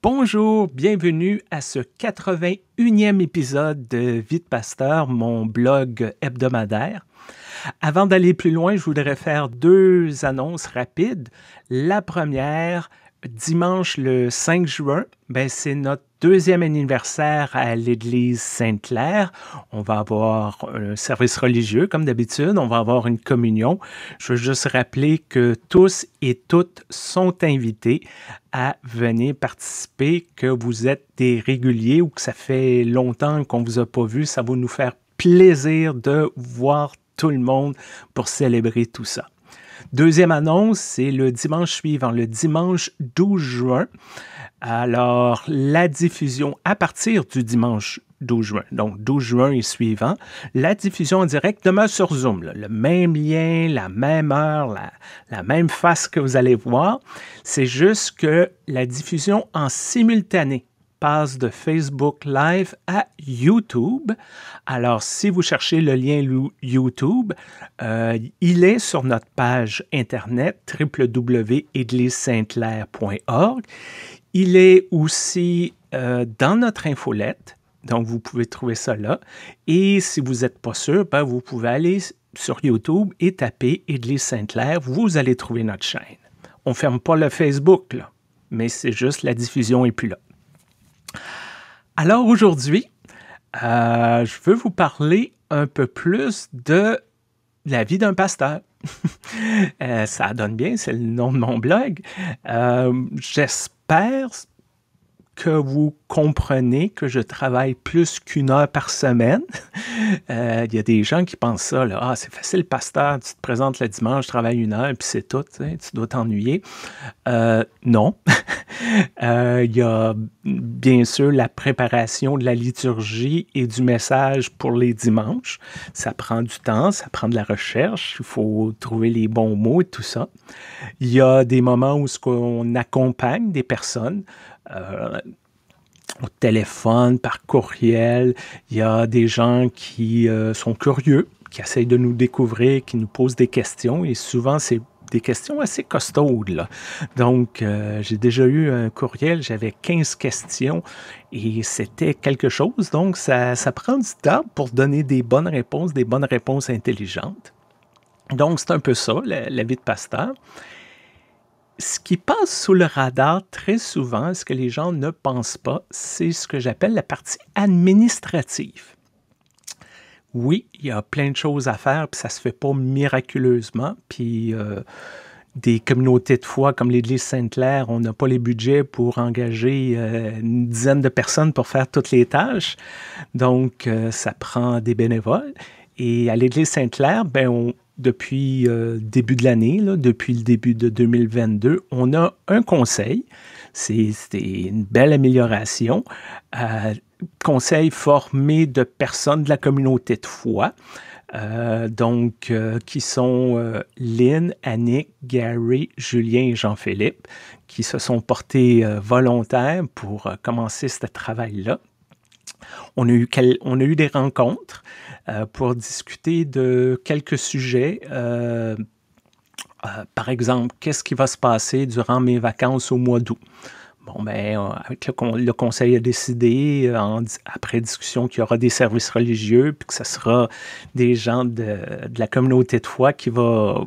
Bonjour, bienvenue à ce 81e épisode de Vie de pasteur, mon blog hebdomadaire. Avant d'aller plus loin, je voudrais faire deux annonces rapides. La première, dimanche le 5 juin, c'est notre deuxième anniversaire à l'Église Sainte-Claire. On va avoir un service religieux, comme d'habitude. On va avoir une communion. Je veux juste rappeler que tous et toutes sont invités à venir participer, que vous êtes des réguliers ou que ça fait longtemps qu'on ne vous a pas vu. Ça va nous faire plaisir de voir tout le monde pour célébrer tout ça. Deuxième annonce, c'est le dimanche suivant, le dimanche 12 juin. Alors, la diffusion à partir du dimanche 12 juin, donc 12 juin et suivant, la diffusion en direct demeure sur Zoom. Là, le même lien, la même heure, la même face que vous allez voir. C'est juste que la diffusion en simultané passe de Facebook Live à YouTube. Alors, si vous cherchez le lien YouTube, il est sur notre page Internet www.églisesainteclaire.org. Il est aussi dans notre infolette, donc vous pouvez trouver ça là. Et si vous n'êtes pas sûr, vous pouvez aller sur YouTube et taper Église Sainte-Claire, vous allez trouver notre chaîne. On ne ferme pas le Facebook, là, mais c'est juste la diffusion n'est plus là. Alors aujourd'hui, je veux vous parler un peu plus de la vie d'un pasteur. Ça donne bien, c'est le nom de mon blog. J'espère que vous comprenez que je travaille plus qu'1 heure par semaine. Il y a des gens qui pensent ça, là, ah, c'est facile, pasteur, tu te présentes le dimanche, je travaille 1 heure, puis c'est tout, tu dois t'ennuyer. Non. Il y a bien sûr la préparation de la liturgie et du message pour les dimanches. Ça prend du temps, ça prend de la recherche, il faut trouver les bons mots et tout ça. Il y a des moments où on accompagne des personnes, au téléphone, par courriel. Il y a des gens qui sont curieux, qui essayent de nous découvrir, qui nous posent des questions. Et souvent, c'est des questions assez costaudes, là. Donc, j'ai déjà eu un courriel, j'avais 15 questions et c'était quelque chose. Donc, ça prend du temps pour donner des bonnes réponses intelligentes. Donc, c'est un peu ça, la vie de pasteur. Ce qui passe sous le radar très souvent, ce que les gens ne pensent pas, c'est ce que j'appelle la partie administrative. Oui, il y a plein de choses à faire, puis ça ne se fait pas miraculeusement. Puis des communautés de foi comme l'Église Sainte-Claire, on n'a pas les budgets pour engager une dizaine de personnes pour faire toutes les tâches. Donc, ça prend des bénévoles. Et à l'Église Sainte-Claire, depuis le début de l'année, depuis le début de 2022, on a un conseil. C'est une belle amélioration. Conseil formé de personnes de la communauté de foi, qui sont Lynn, Annick, Gary, Julien et Jean-Philippe, qui se sont portés volontaires pour commencer ce travail-là. On a eu des rencontres pour discuter de quelques sujets. Par exemple, qu'est-ce qui va se passer durant mes vacances au mois d'août? Avec le conseil a décidé, après discussion, qu'il y aura des services religieux, puis que ce sera des gens de la communauté de foi qui va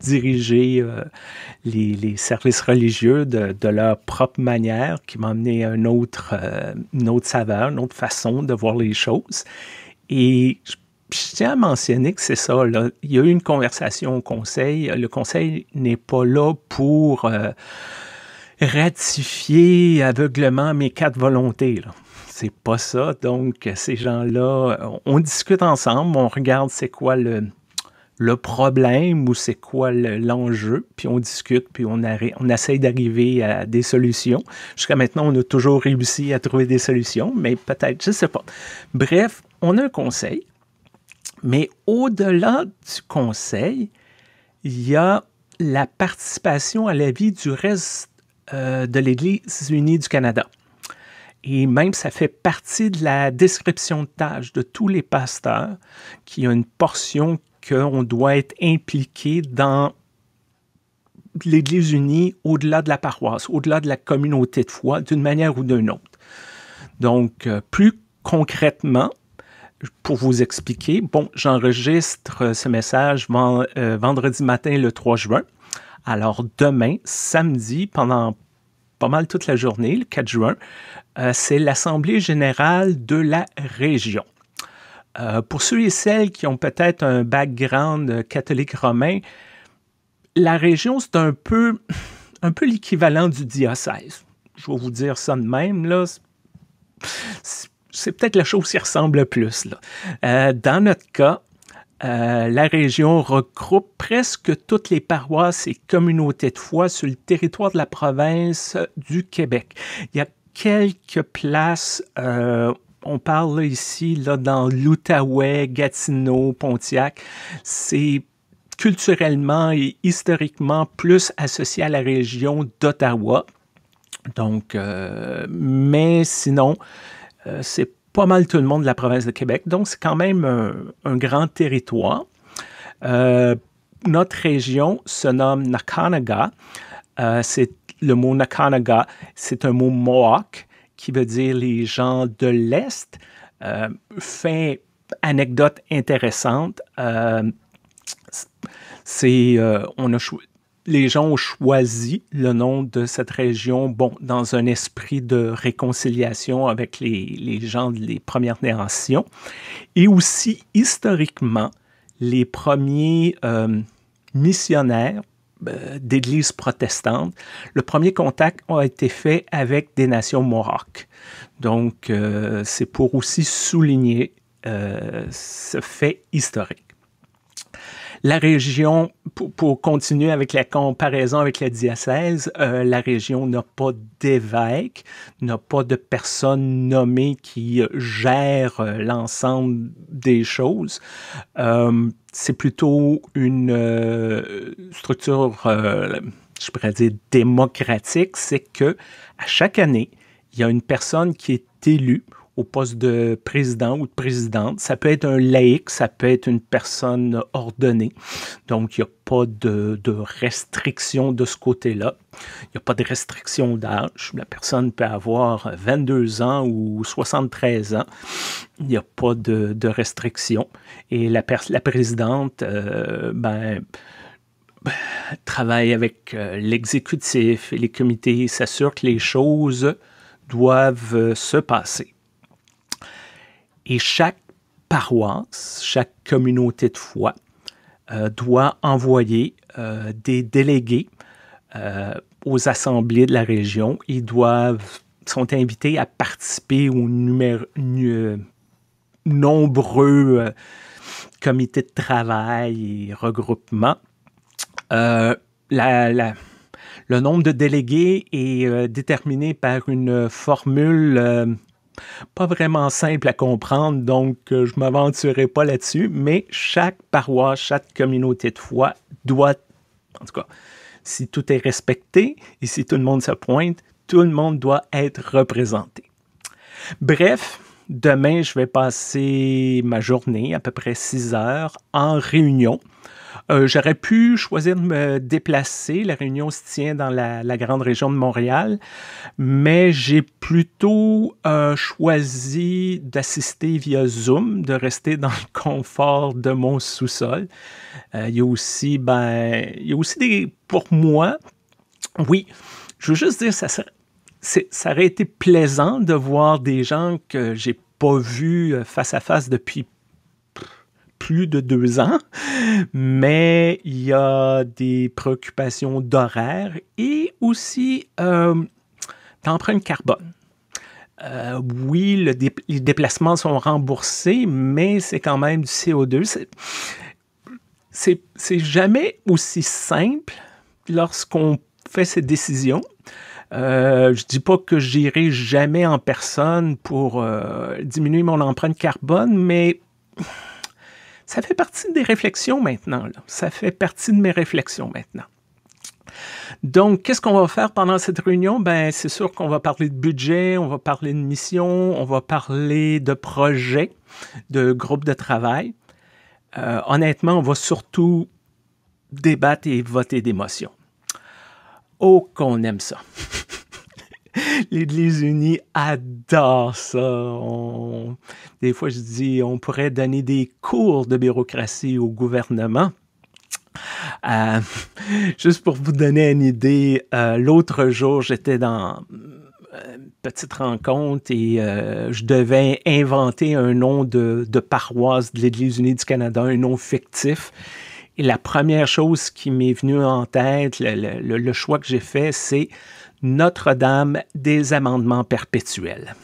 diriger les services religieux de leur propre manière, qui m'a amené à une autre saveur, une autre façon de voir les choses. Et je tiens à mentionner que c'est ça, là. Il y a eu une conversation au conseil. Le conseil n'est pas là pour ratifier aveuglement mes 4 volontés, là. C'est pas ça. Donc, ces gens-là, on discute ensemble, on regarde c'est quoi le problème ou c'est quoi l'enjeu, puis on discute, puis on essaye d'arriver à des solutions. Jusqu'à maintenant, on a toujours réussi à trouver des solutions, mais peut-être, je ne sais pas. Bref, on a un conseil, mais au-delà du conseil, il y a la participation à la vie du reste de l'Église Unie du Canada. Et même, ça fait partie de la description de tâches de tous les pasteurs, qui a une portion qu'on doit être impliqué dans l'Église unie au-delà de la paroisse, au-delà de la communauté de foi, d'une manière ou d'une autre. Donc, plus concrètement, pour vous expliquer, bon, j'enregistre ce message vendredi matin le 3 juin. Alors, demain, samedi, pendant pas mal toute la journée, le 4 juin, c'est l'Assemblée générale de la région. Pour ceux et celles qui ont peut-être un background catholique romain, la région, c'est un peu l'équivalent du diocèse. Je vais vous dire ça de même, là. C'est peut-être la chose qui ressemble le plus, là. Dans notre cas, la région regroupe presque toutes les paroisses et communautés de foi sur le territoire de la province du Québec. Il y a quelques places, on parle ici là, dans l'Outaouais, Gatineau, Pontiac. C'est culturellement et historiquement plus associé à la région d'Ottawa. Donc, mais sinon, c'est pas mal tout le monde de la province de Québec. Donc, c'est quand même un grand territoire. Notre région se nomme Nakanaga. Le mot Nakanaga, c'est un mot Mohawk qui veut dire les gens de l'Est. Fin anecdote intéressante. Les gens ont choisi le nom de cette région, bon, dans un esprit de réconciliation avec les gens des Premières Nations. Et aussi, historiquement, les premiers missionnaires d'églises protestantes, le premier contact a été fait avec des nations Mohawks. Donc, c'est pour aussi souligner ce fait historique. La région, pour continuer avec la comparaison avec le diocèse, la région n'a pas d'évêque, n'a pas de personne nommée qui gère l'ensemble des choses. C'est plutôt une structure, je pourrais dire, démocratique. C'est que à chaque année, il y a une personne qui est élue au poste de président ou de présidente. Ça peut être un laïc, ça peut être une personne ordonnée. Donc, il n'y a pas de restriction de ce côté-là. Il n'y a pas de restriction d'âge. La personne peut avoir 22 ans ou 73 ans. Il n'y a pas de restriction. Et la présidente, travaille avec l'exécutif et les comités, s'assure que les choses doivent se passer. Et chaque paroisse, chaque communauté de foi doit envoyer des délégués aux assemblées de la région. Ils sont invités à participer aux nombreux comités de travail et regroupements. Le nombre de délégués est déterminé par une formule pas vraiment simple à comprendre, donc je ne m'aventurerai pas là-dessus, mais chaque paroisse, chaque communauté de foi doit, en tout cas, si tout est respecté et si tout le monde se pointe, tout le monde doit être représenté. Bref, demain, je vais passer ma journée, à peu près 6 heures, en réunion. J'aurais pu choisir de me déplacer. La réunion se tient dans la grande région de Montréal, mais j'ai plutôt choisi d'assister via Zoom, de rester dans le confort de mon sous-sol. Il y a aussi pour moi, oui, je veux juste dire, ça aurait été plaisant de voir des gens que je n'ai pas vus face à face depuis plus de 2 ans, mais il y a des préoccupations d'horaire et aussi d'empreinte carbone. Oui, les déplacements sont remboursés, mais c'est quand même du CO2. C'est jamais aussi simple lorsqu'on fait ces décisions. Je ne dis pas que j'irai jamais en personne pour diminuer mon empreinte carbone, mais ça fait partie des réflexions maintenant, là. Ça fait partie de mes réflexions maintenant. Donc, qu'est-ce qu'on va faire pendant cette réunion? Ben, c'est sûr qu'on va parler de budget, on va parler de mission, on va parler de projets, de groupes de travail. Honnêtement, on va surtout débattre et voter des motions. Oh qu'on aime ça! L'Église unie adore ça. Des fois, je dis, on pourrait donner des cours de bureaucratie au gouvernement. Juste pour vous donner une idée, l'autre jour, j'étais dans une petite rencontre et je devais inventer un nom de paroisse de l'Église unie du Canada, un nom fictif. Et la première chose qui m'est venue en tête, le choix que j'ai fait, c'est Notre-Dame des amendements perpétuels.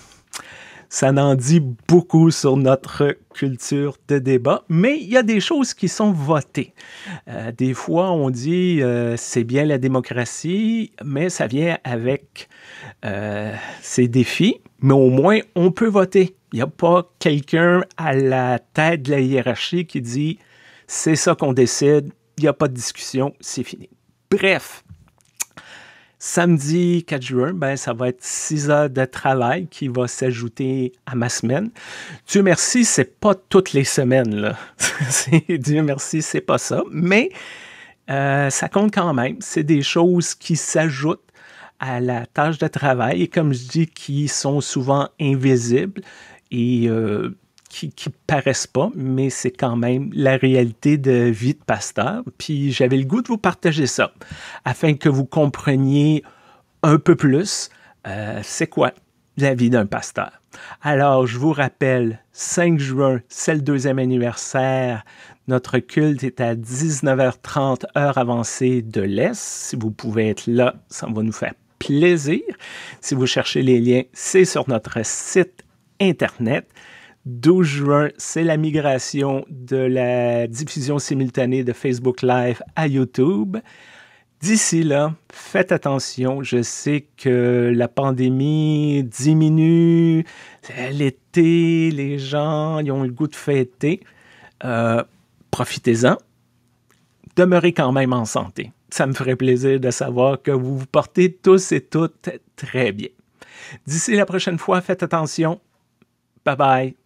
Ça en dit beaucoup sur notre culture de débat, mais il y a des choses qui sont votées. Des fois, on dit c'est bien la démocratie, mais ça vient avec ses défis, mais au moins, on peut voter. Il n'y a pas quelqu'un à la tête de la hiérarchie qui dit « c'est ça qu'on décide, il n'y a pas de discussion, c'est fini ». Bref. Samedi 4 juin, ben, ça va être 6 heures de travail qui va s'ajouter à ma semaine. Dieu merci, ce n'est pas toutes les semaines, là. Dieu merci, ce n'est pas ça. Mais ça compte quand même. C'est des choses qui s'ajoutent à la tâche de travail et comme je dis, qui sont souvent invisibles et qui ne paraissent pas, mais c'est quand même la réalité de vie de pasteur. Puis j'avais le goût de vous partager ça, afin que vous compreniez un peu plus c'est quoi la vie d'un pasteur. Alors, je vous rappelle, 5 juin, c'est le deuxième anniversaire. Notre culte est à 19h30, heure avancée de l'Est. Si vous pouvez être là, ça va nous faire plaisir. Si vous cherchez les liens, c'est sur notre site Internet. 12 juin, c'est la migration de la diffusion simultanée de Facebook Live à YouTube. D'ici là, faites attention. Je sais que la pandémie diminue, l'été, les gens ils ont le goût de fêter. Profitez-en. Demeurez quand même en santé. Ça me ferait plaisir de savoir que vous vous portez tous et toutes très bien. D'ici la prochaine fois, faites attention. Bye bye.